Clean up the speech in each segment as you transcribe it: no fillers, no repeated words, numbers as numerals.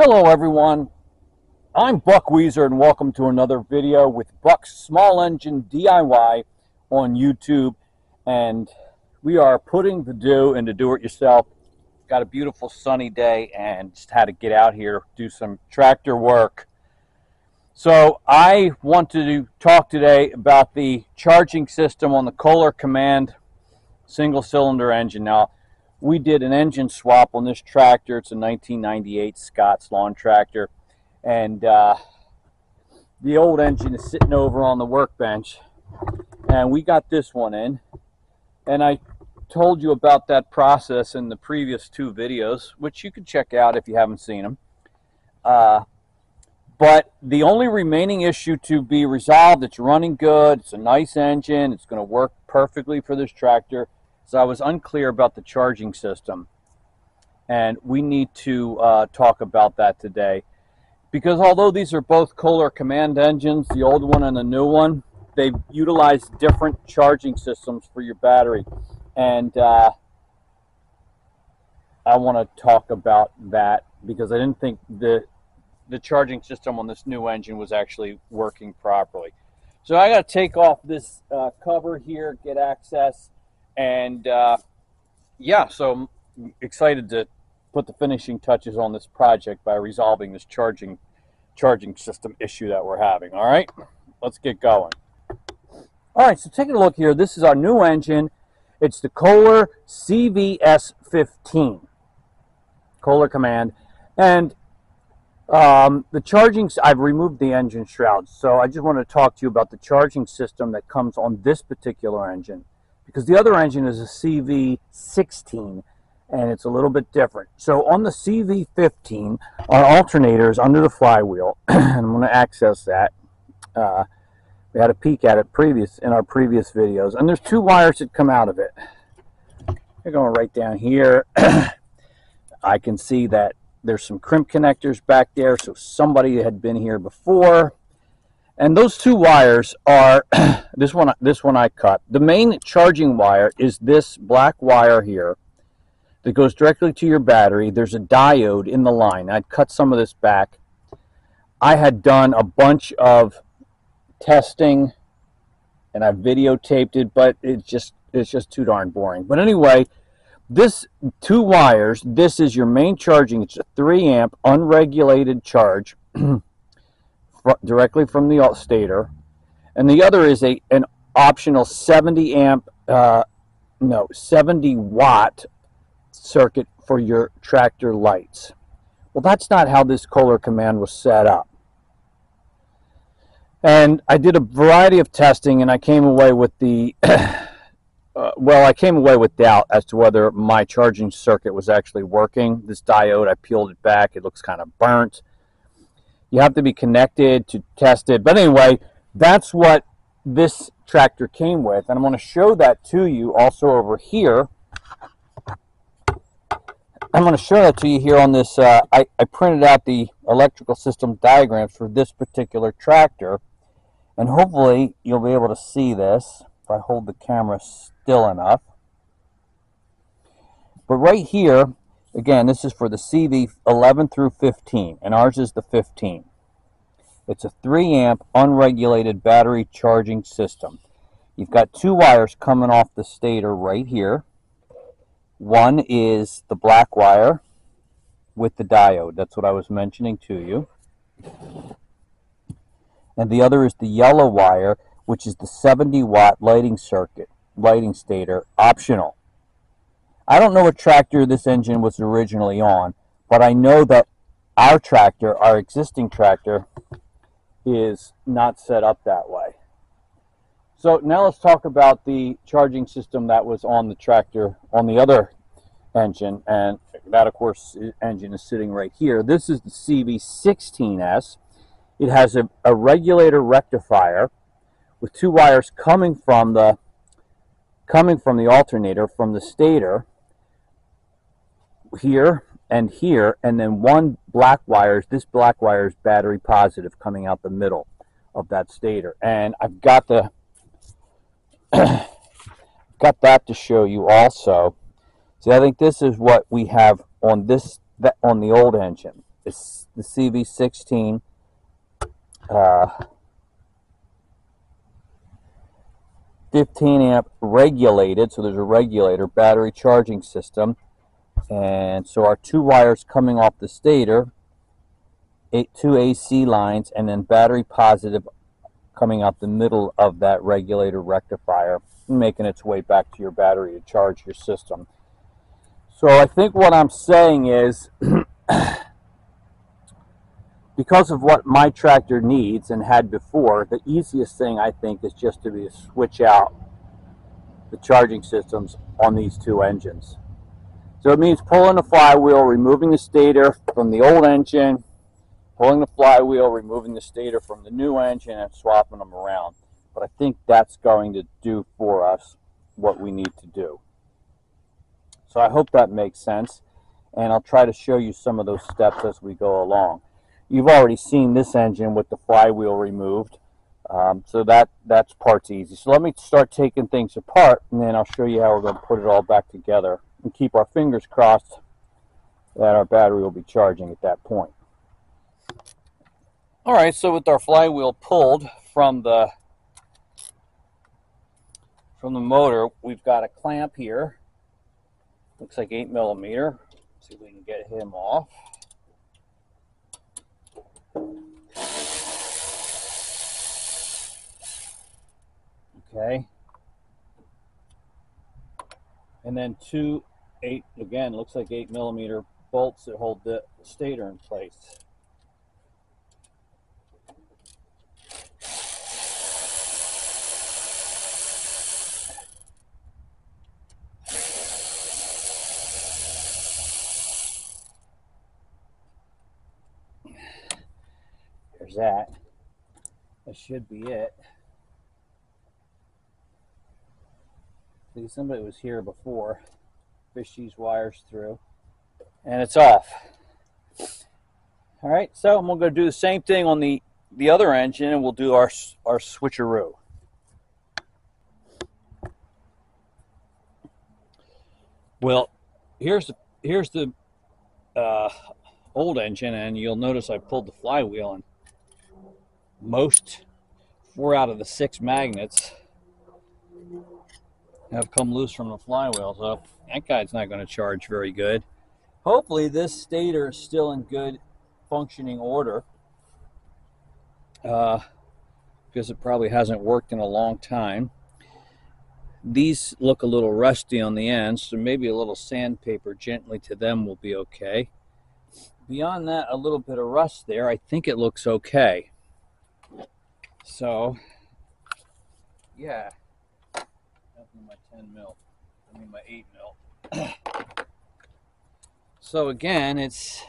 Hello everyone, I'm Buck Weezer and welcome to another video with Buck's Small Engine DIY on YouTube, and we are putting the do into do-it-yourself. Got a beautiful sunny day and just had to get out here, do some tractor work. So I want to talk today about the charging system on the Kohler Command single cylinder engine. Now, we did an engine swap on this tractor. It's a 1998 Scott's lawn tractor. And the old engine is sitting over on the workbench. And we got this one in. And I told you about that process in the previous two videos, which you can check out if you haven't seen them. But the only remaining issue to be resolved, it's running good, it's a nice engine, it's going to work perfectly for this tractor. So I was unclear about the charging system, and we need to talk about that today, because although these are both Kohler Command engines, the old one and the new one, they utilize different charging systems for your battery, and I want to talk about that because I didn't think the charging system on this new engine was actually working properly. So I got to take off this cover here, get access. And yeah, so I'm excited to put the finishing touches on this project by resolving this charging system issue that we're having. All right, let's get going. All right, so taking a look here, this is our new engine. It's the Kohler CV15, Kohler Command, and the charging. I've removed the engine shrouds, so I just want to talk to you about the charging system that comes on this particular engine, because the other engine is a CV16 and it's a little bit different. So on the CV15, our alternator is under the flywheel, and I'm going to access that. We had a peek at it in our previous videos, and there's two wires that come out of it. They're going right down here. I can see that there's some crimp connectors back there, so somebody had been here before. And those two wires are, this one I cut. The main charging wire is this black wire here that goes directly to your battery. There's a diode in the line. I'd cut some of this back. I had done a bunch of testing and I videotaped it, but it's just too darn boring. But anyway, this two wires, this is your main charging. It's a 3-amp unregulated charge. Directly from the stator, and the other is an optional 70 watt circuit for your tractor lights. Well, that's not how this Kohler Command was set up, and I did a variety of testing, and I came away with the doubt as to whether my charging circuit was actually working. This diode, I peeled it back, it looks kind of burnt. You have to be connected to test it. But anyway, that's what this tractor came with. And I'm going to show that to you also over here. I'm going to show that to you here on this. I printed out the electrical system diagrams for this particular tractor. And hopefully you'll be able to see this if I hold the camera still enough. But right here, again, this is for the CV11 through 15, and ours is the 15. It's a 3-amp unregulated battery charging system. You've got two wires coming off the stator right here. One is the black wire with the diode. That's what I was mentioning to you. And the other is the yellow wire, which is the 70-watt lighting stator, optional. I don't know what tractor this engine was originally on, but I know that our tractor, our existing tractor, is not set up that way. So now let's talk about the charging system that was on the tractor, on the other engine, and that, of course, engine is sitting right here. This is the CV16S. It has a regulator rectifier with two wires coming from the alternator, from the stator, here, and then one black wire. This black wire is battery positive, coming out the middle of that stator. And I've got the got that to show you also. See, I think this is what we have on the old engine. It's the CV16. Uh, 15 amp regulated, so there's a regulator, battery charging system, and so our two wires coming off the stator, two AC lines, and then battery positive coming out the middle of that regulator rectifier, making its way back to your battery to charge your system. So I think what I'm saying is, because of what my tractor needs and had before, the easiest thing I think is just to switch out the charging systems on these two engines. So it means pulling the flywheel, removing the stator from the old engine, pulling the flywheel, removing the stator from the new engine, and swapping them around. But I think that's going to do for us what we need to do. So I hope that makes sense, and I'll try to show you some of those steps as we go along. You've already seen this engine with the flywheel removed, so that's part's easy. So let me start taking things apart, and then I'll show you how we're going to put it all back together and keep our fingers crossed that our battery will be charging at that point. All right, so with our flywheel pulled from the motor, we've got a clamp here. Looks like 8mm. Let's see if we can get him off. Okay, and then again, looks like 8mm bolts that hold the stator in place. That should be it. See, somebody was here before, fished these wires through, and it's off. All right, so I'm gonna go do the same thing on the other engine, and we'll do our switcheroo. Well, here's the old engine, and you'll notice I pulled the flywheel, and most 4 out of the 6 magnets have come loose from the flywheel, so that guy's not going to charge very good. Hopefully this stator is still in good functioning order, because it probably hasn't worked in a long time. These look a little rusty on the end, so maybe a little sandpaper gently to them will be okay. Beyond that, a little bit of rust there. I think it looks okay. So, yeah, my 10mm, I mean my 8mm. So again, it's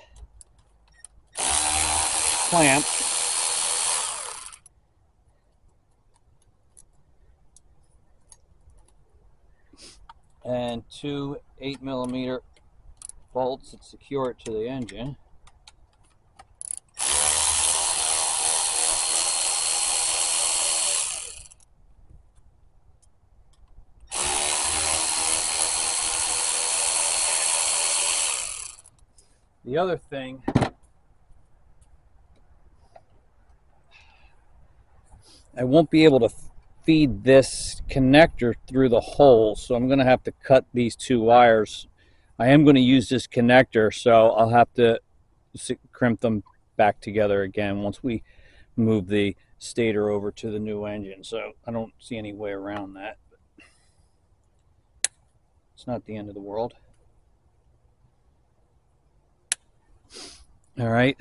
clamped. And two 8mm bolts that secure it to the engine. The other thing I won't be able to feed this connector through the hole, so I'm going to have to cut these two wires. I am going to use this connector, so I'll have to crimp them back together again once we move the stator over to the new engine. So I don't see any way around that. It's not the end of the world. All right,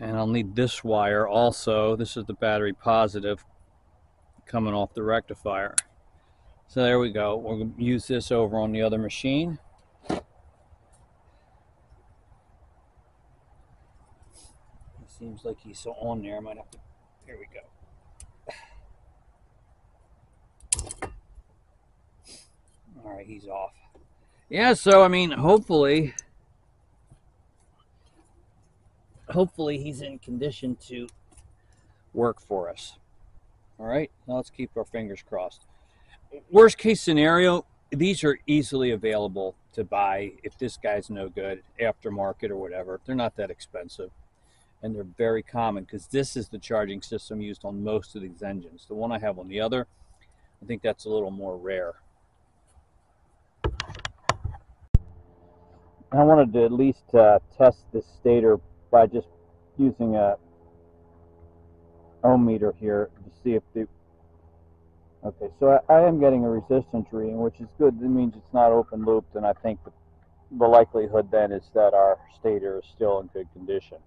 and I'll need this wire also. This is the battery positive coming off the rectifier. So there we go. We're going to use this over on the other machine. It seems like he's so on there. I might have to. Here we go. All right, he's off. Yeah. So I mean, hopefully. Hopefully he's in condition to work for us. All right, now let's keep our fingers crossed. Worst case scenario, These are easily available to buy if this guy's no good, aftermarket or whatever. They're not that expensive, and they're very common because this is the charging system used on most of these engines. The one I have on the other, I think that's a little more rare. I wanted to at least test this stator by just using a ohm meter here to see if the... Okay, so I am getting a resistance reading, which is good. It means it's not open looped, and I think the likelihood then is that our stator is still in good condition.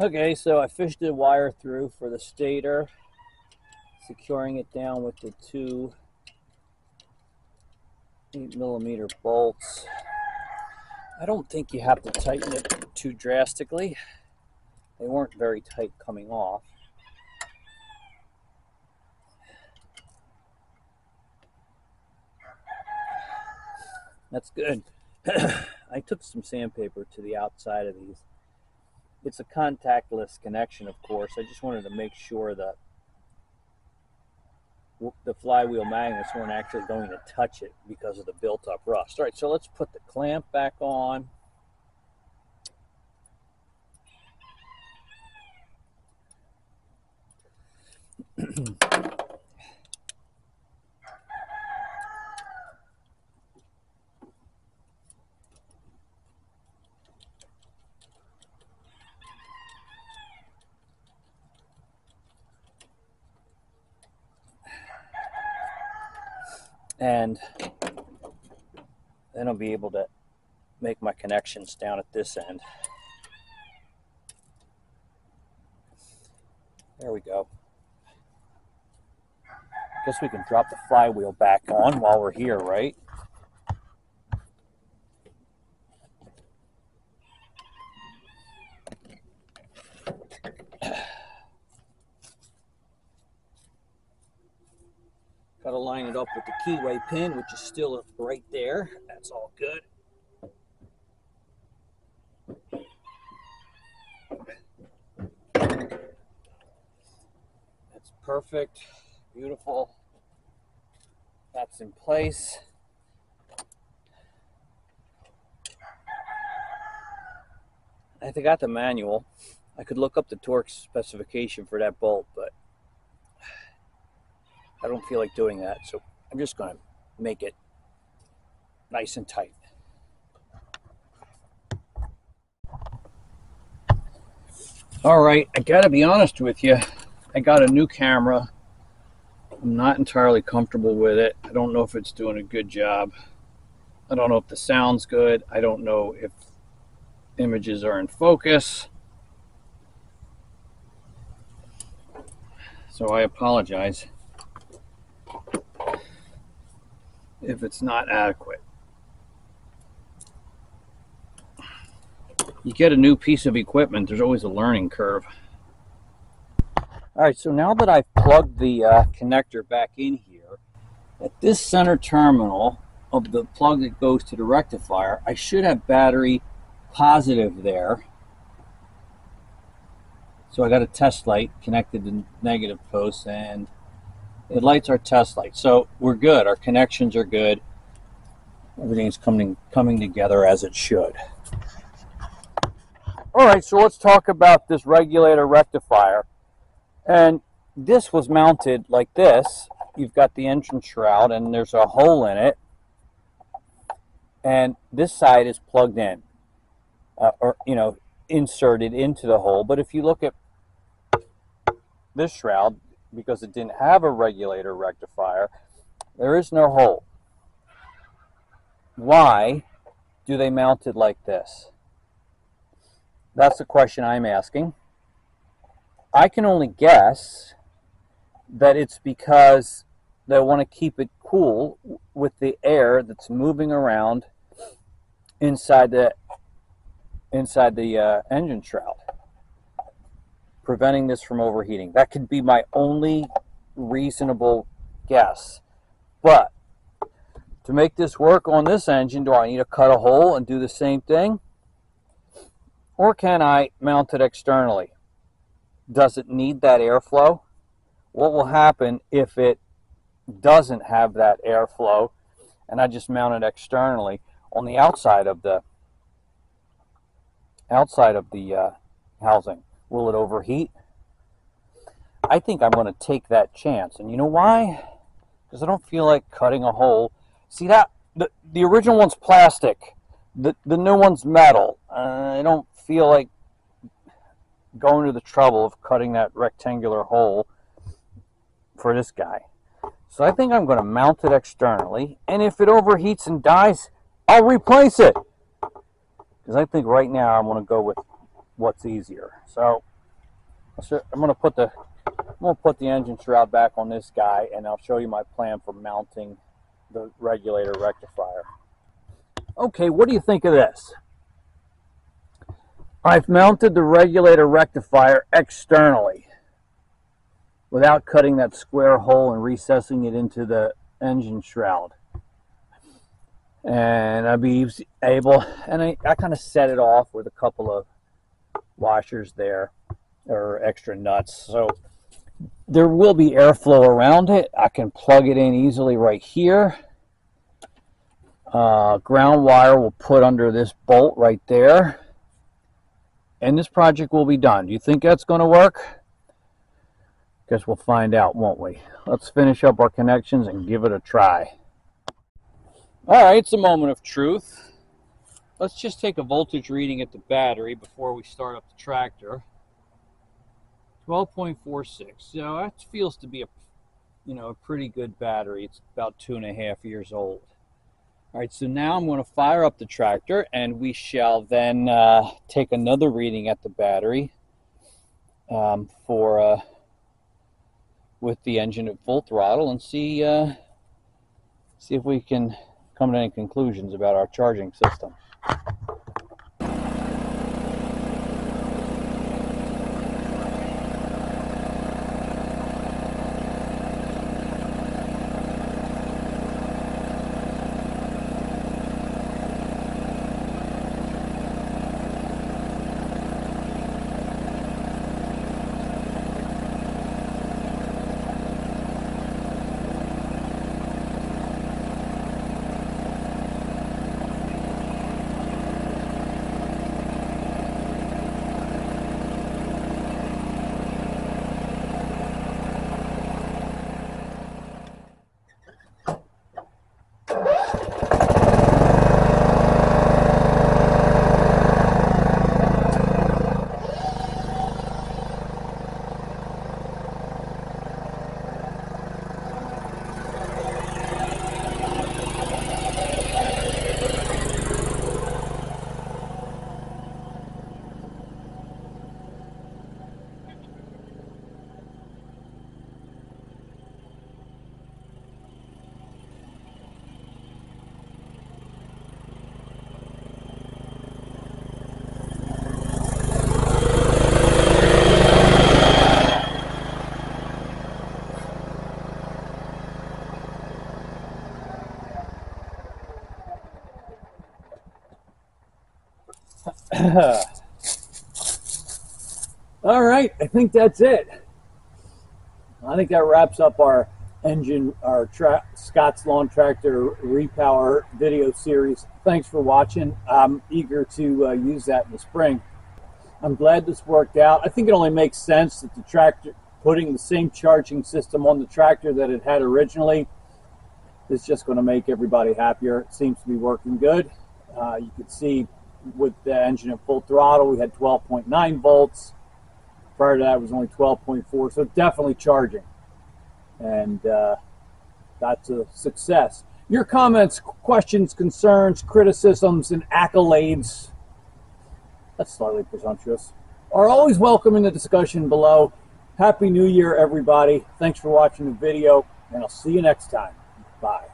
Okay, so I fished the wire through for the stator, securing it down with the two 8mm bolts. I don't think you have to tighten it too drastically. They weren't very tight coming off. That's good. I took some sandpaper to the outside of these. It's a contactless connection, of course. I just wanted to make sure that the flywheel magnets weren't actually going to touch it because of the built-up rust. All right, so let's put the clamp back on. And then I'll be able to make my connections down at this end. There we go. Guess we can drop the flywheel back on while we're here, right? Gotta line it up with the keyway pin, which is still right there. That's all good. That's perfect. Beautiful. That's in place. I got the manual. I could look up the torque specification for that bolt, but I don't feel like doing that, so I'm just going to make it nice and tight. All right, I gotta be honest with you. I got a new camera. I'm not entirely comfortable with it. I don't know if it's doing a good job. I don't know if the sound's good. I don't know if images are in focus. So I apologize if it's not adequate. You get a new piece of equipment, there's always a learning curve. All right, so now that I've plugged the connector back in here, at this center terminal of the plug that goes to the rectifier, I should have battery positive there. So I got a test light connected to negative post, and it lights our test light. So we're good, our connections are good. Everything's coming together as it should. All right, so let's talk about this regulator rectifier. And this was mounted like this. You've got the engine shroud and there's a hole in it, and this side is plugged in or, you know, inserted into the hole. But if you look at this shroud, because it didn't have a regulator rectifier, there is no hole. Why do they mount it like this? That's the question I'm asking. I can only guess that it's because they want to keep it cool with the air that's moving around inside the engine shroud, preventing this from overheating. That could be my only reasonable guess. But to make this work on this engine, do I need to cut a hole and do the same thing? Or can I mount it externally? Does it need that airflow? what will happen if it doesn't have that airflow and I just mount it externally on the outside of the housing. Will it overheat? I think I'm going to take that chance, and you know why? Because I don't feel like cutting a hole. See that the original one's plastic, the new one's metal. I don't feel like going to the trouble of cutting that rectangular hole for this guy. So I think I'm going to mount it externally, and if it overheats and dies, I'll replace it. Because I think right now I want to go with what's easier. So I'm going to put the engine shroud back on this guy, and I'll show you my plan for mounting the regulator rectifier. Okay, what do you think of this? I've mounted the regulator rectifier externally without cutting that square hole and recessing it into the engine shroud. And I'll be able, and I kind of set it off with a couple of washers there, or extra nuts, so there will be airflow around it. I can plug it in easily right here. Ground wire will put under this bolt right there, and this project will be done. Do you think that's going to work? Guess we'll find out, won't we? Let's finish up our connections and give it a try. Alright, it's a moment of truth. Let's just take a voltage reading at the battery before we start up the tractor. 12.46, so that feels to be a, you know, a pretty good battery. It's about 2.5 years old. All right, so now I'm going to fire up the tractor, and we shall then take another reading at the battery with the engine at full throttle, and see if we can come to any conclusions about our charging system. All right, I think that's it. I think that wraps up our Scott's Lawn Tractor Repower video series. Thanks for watching. I'm eager to use that in the spring. I'm glad this worked out. I think it only makes sense that the tractor, putting the same charging system on the tractor that it had originally, is just going to make everybody happier. It seems to be working good. You can see with the engine at full throttle, we had 12.9 volts. Prior to that, it was only 12.4, so definitely charging. And that's a success. Your comments, questions, concerns, criticisms, and accolades, that's slightly presumptuous, are always welcome in the discussion below. Happy New Year, everybody. Thanks for watching the video, and I'll see you next time. Bye.